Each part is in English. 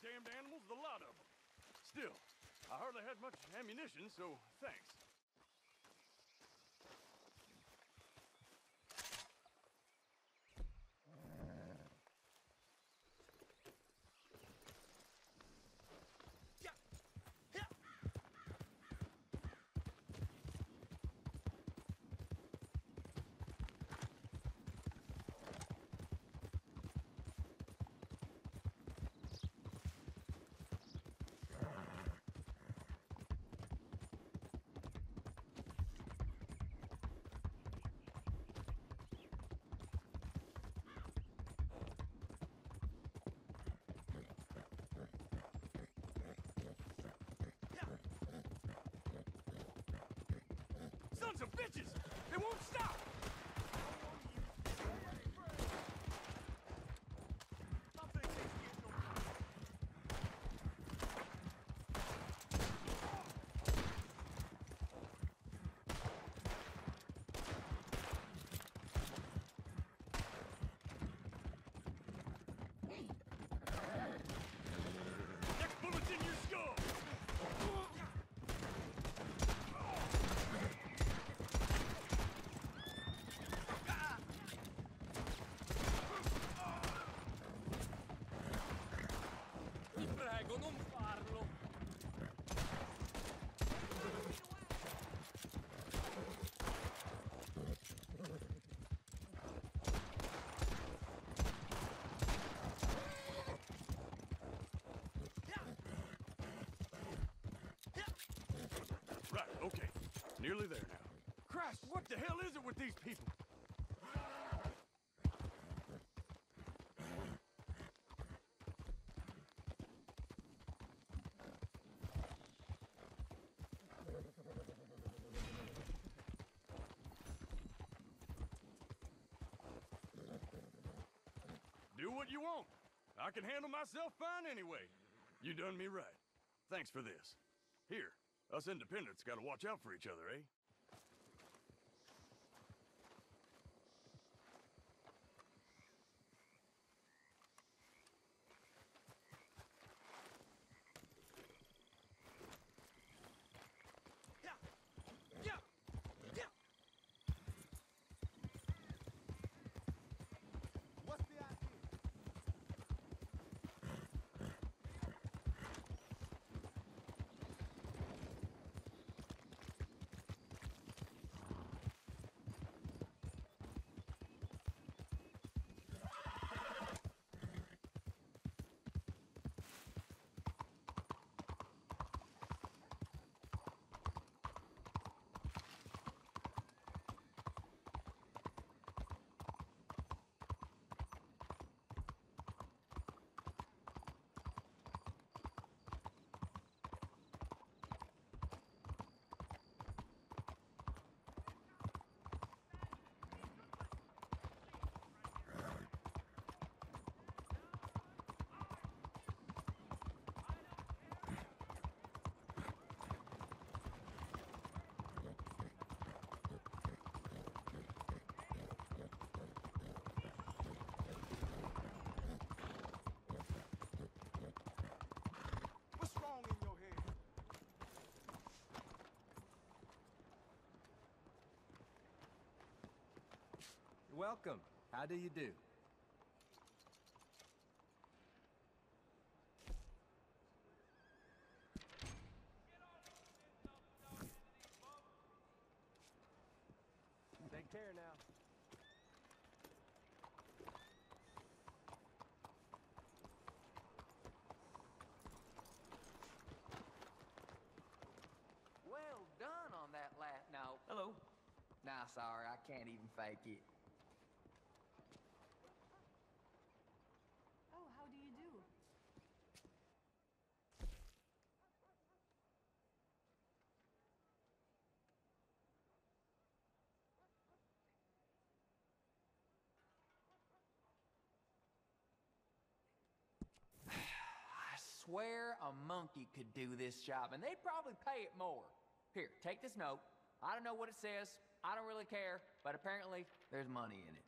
goddamned animals, the lot of them. Still, I hardly had much ammunition, so thanks. Of bitches! They won't stop! Next bullet's in your skull! Prego, non farlo! Right, okay. Nearly there now. Christ, what the hell is it with these people? Do what you want. I can handle myself fine anyway. You done me right. Thanks for this. Here, us independents gotta watch out for each other, eh? Welcome. How do you do? Take care now. Well done on that lap. No. Hello. Nah, sorry. I can't even fake it. I swear a monkey could do this job, and they'd probably pay it more. Here, take this note. I don't know what it says. I don't really care, but apparently there's money in it.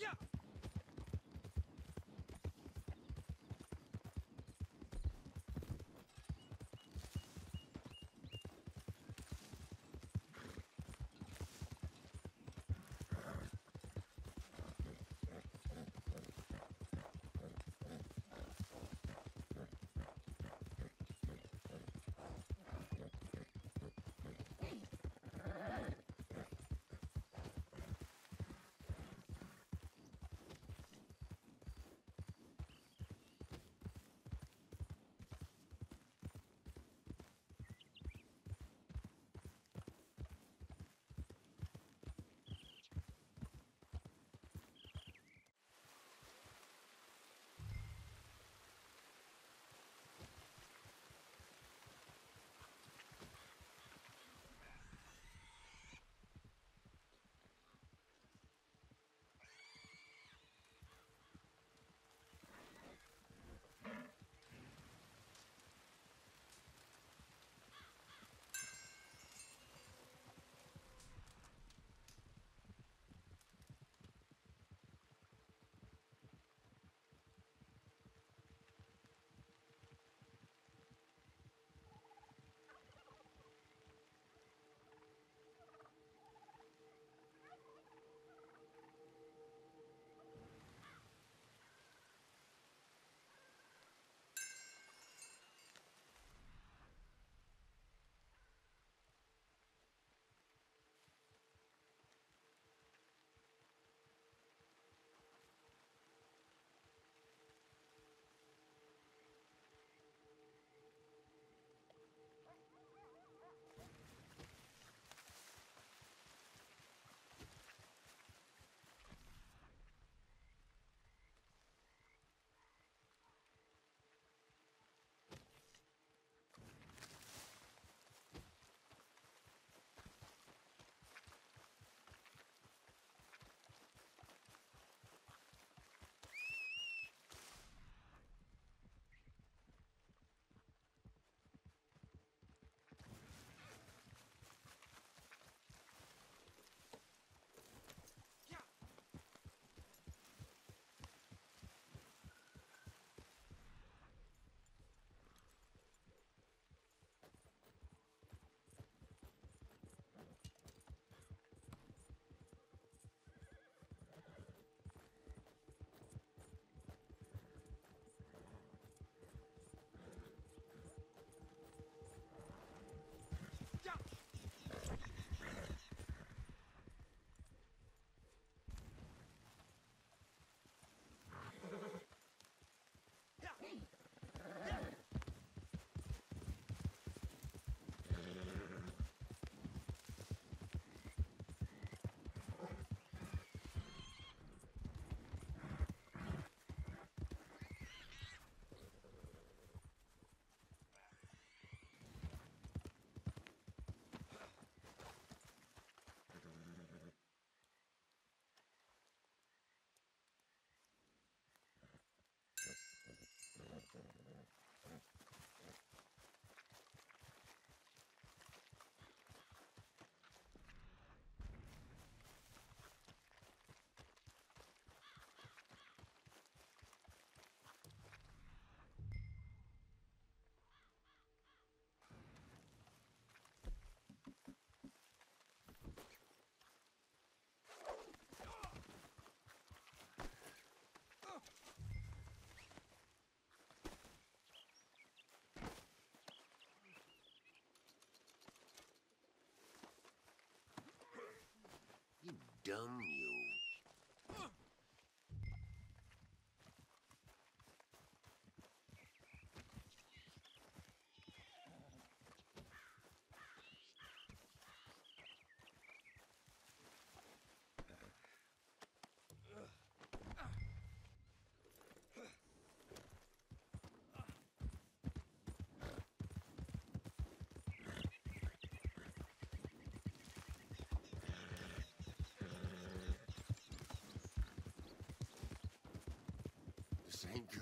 You dumb you. Ain't good.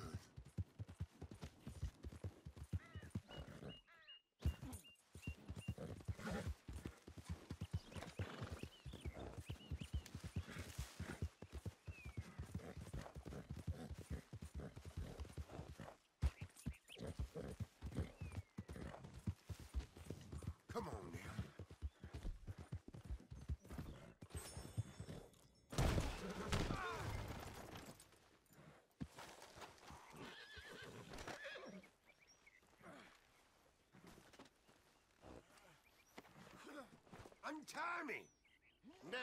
me! Now!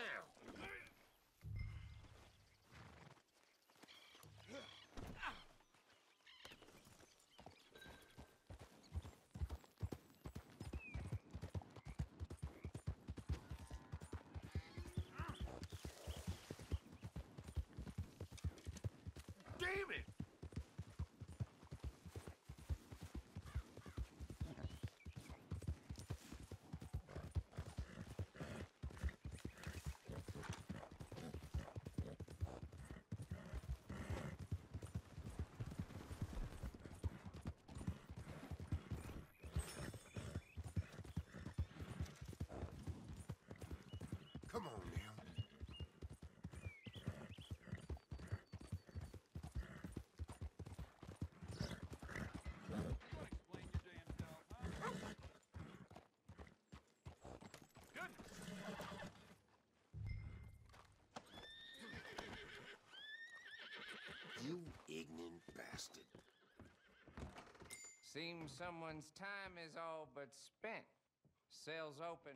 Damn it! Come on now. You ignorant bastard. Seems someone's time is all but spent. Cell's open.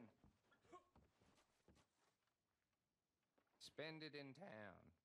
Spend it in town.